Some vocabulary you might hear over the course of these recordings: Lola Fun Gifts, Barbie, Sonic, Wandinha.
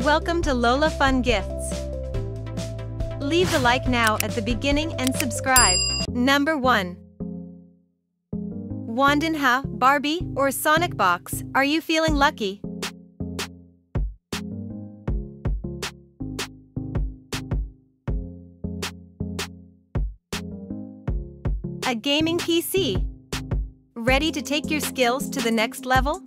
Welcome to Lola Fun Gifts. Leave a like now at the beginning and subscribe. Number 1. Wandinha, Barbie, or Sonic box, are you feeling lucky? A gaming PC. Ready to take your skills to the next level?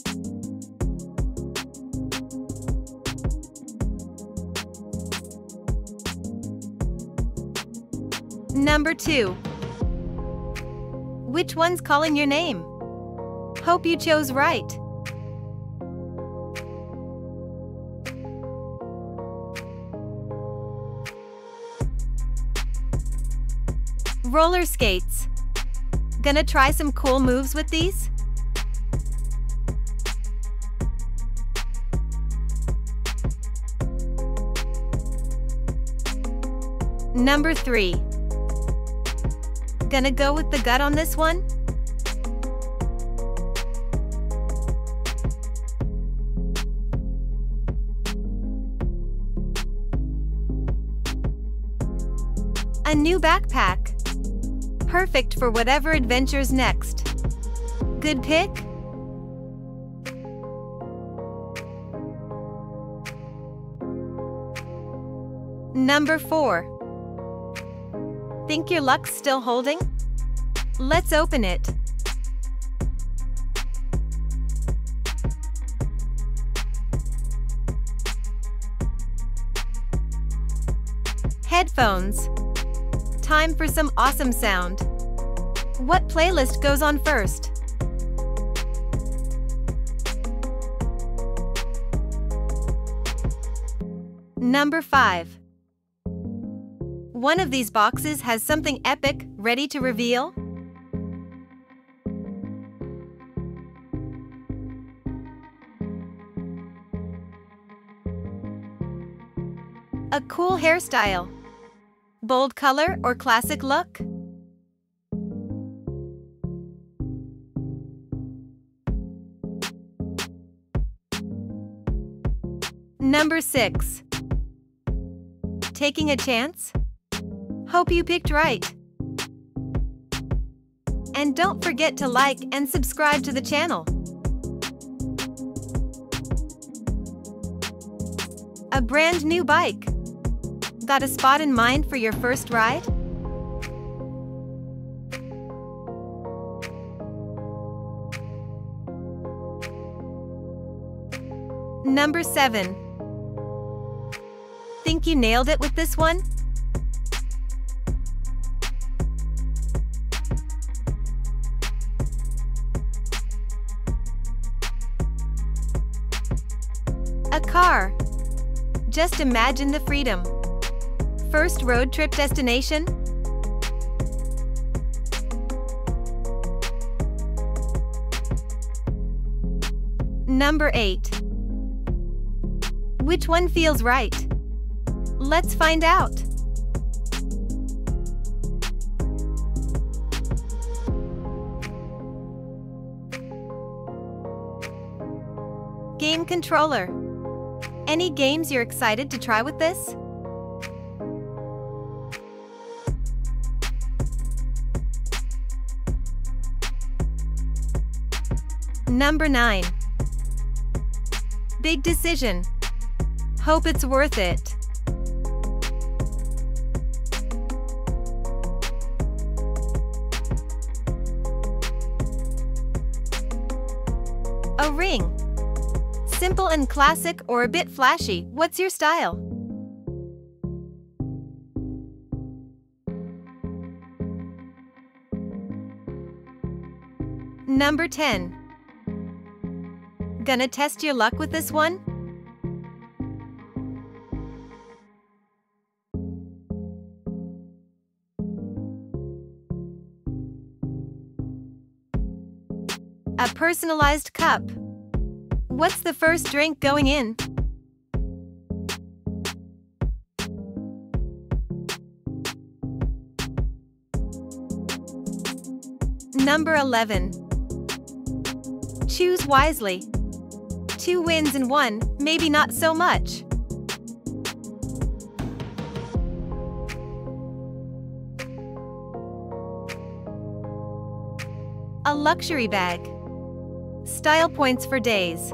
Number 2. Which one's calling your name? Hope you chose right. Roller skates. Gonna try some cool moves with these? Number 3. Gonna go with the gut on this one? A new backpack. Perfect for whatever adventure's next. Good pick. Number 4. Think your luck's still holding? Let's open it. Headphones. Time for some awesome sound. What playlist goes on first? Number 5. One of these boxes has something epic, ready to reveal? A cool hairstyle. Bold color or classic look? Number 6. Taking a chance? Hope you picked right. And don't forget to like and subscribe to the channel. A brand new bike. Got a spot in mind for your first ride? Number 7. Think you nailed it with this one? A car. Just imagine the freedom. First road trip destination? Number 8. Which one feels right? Let's find out. Game controller. Any games you're excited to try with this? Number 9. Big decision. Hope it's worth it. A ring. Simple and classic or a bit flashy, what's your style? Number 10. Gonna test your luck with this one? A personalized cup. What's the first drink going in? Number 11. Choose wisely. two wins in one, maybe not so much. A luxury bag. Style points for days.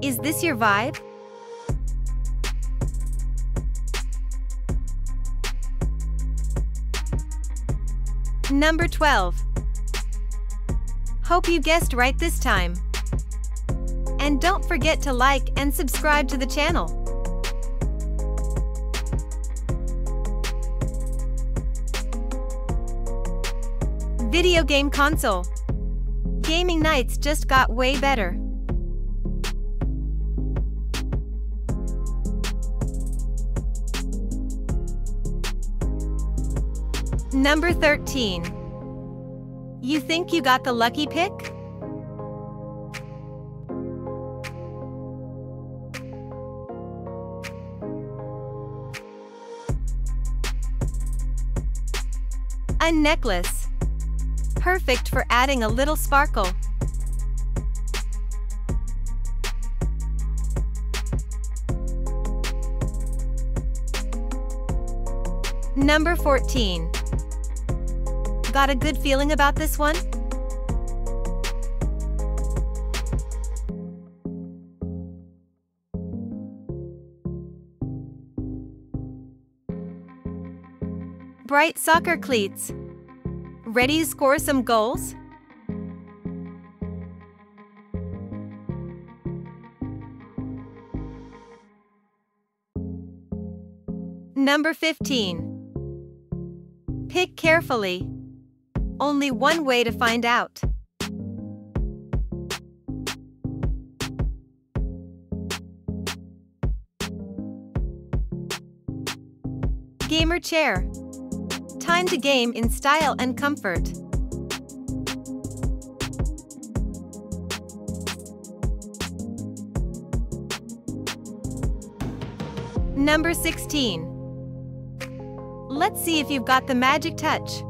Is this your vibe? Number 12. Hope you guessed right this time. And don't forget to like and subscribe to the channel. Video game console. Gaming nights just got way better. Number 13. You think you got the lucky pick? A necklace. Perfect for adding a little sparkle. Number 14. Got a good feeling about this one? Bright soccer cleats. Ready to score some goals? Number 15. Pick carefully. Only one way to find out. Gamer chair. Time to game in style and comfort. Number 16. Let's see if you've got the magic touch.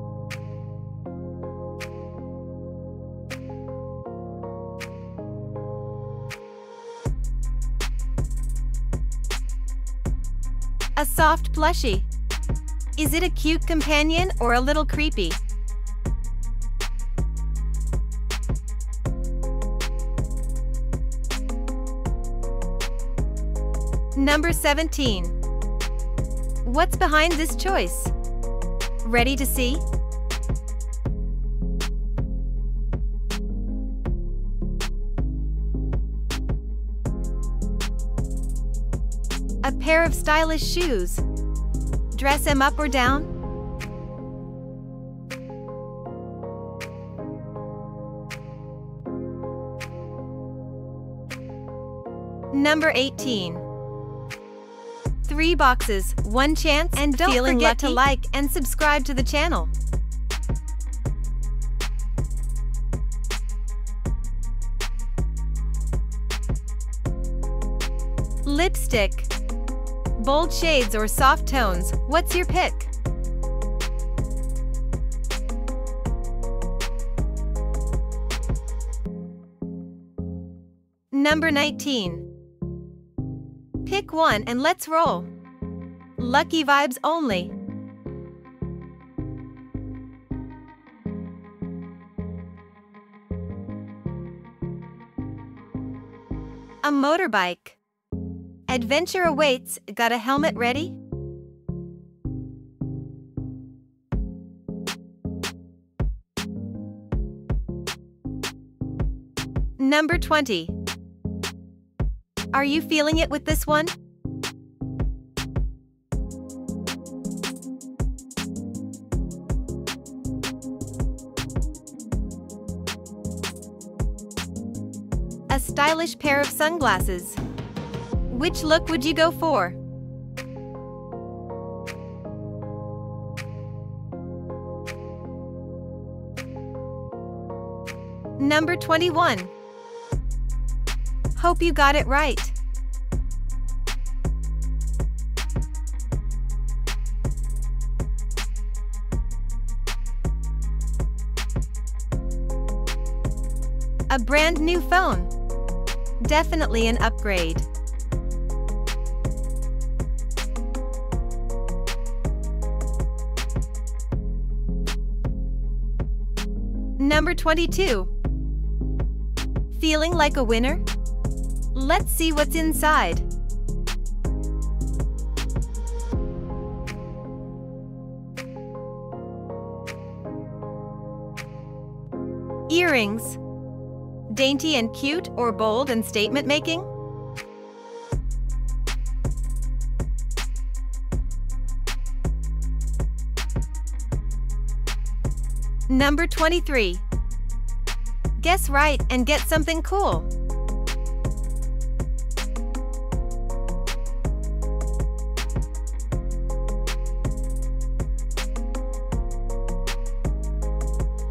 A soft plushie. Is it a cute companion or a little creepy? Number 17. What's behind this choice? Ready to see? A pair of stylish shoes. Dress them up or down? Number 18. 3 boxes, 1 chance, and don't forget to like and subscribe to the channel. Lipstick. Bold shades or soft tones, what's your pick? Number 19. Pick one and let's roll. Lucky vibes only. A motorbike. Adventure awaits, got a helmet ready? Number 20. Are you feeling it with this one? A stylish pair of sunglasses. Which look would you go for? Number 21. Hope you got it right. A brand new phone. Definitely an upgrade. Number 22. Feeling like a winner? Let's see what's inside. Earrings. Dainty and cute, or bold and statement-making? Number 23. Guess right and get something cool.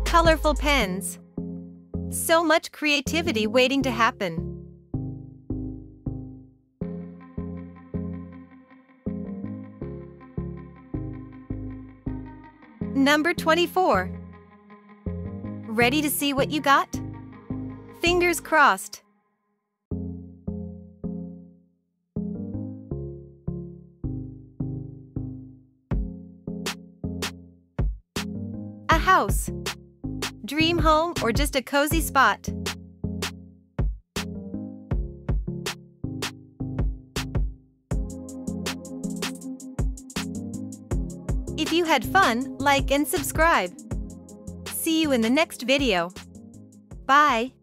Colorful pens. So much creativity waiting to happen. Number 24. Ready to see what you got? Fingers crossed. A house. Dream home or just a cozy spot? If you had fun, like and subscribe. See you in the next video. Bye.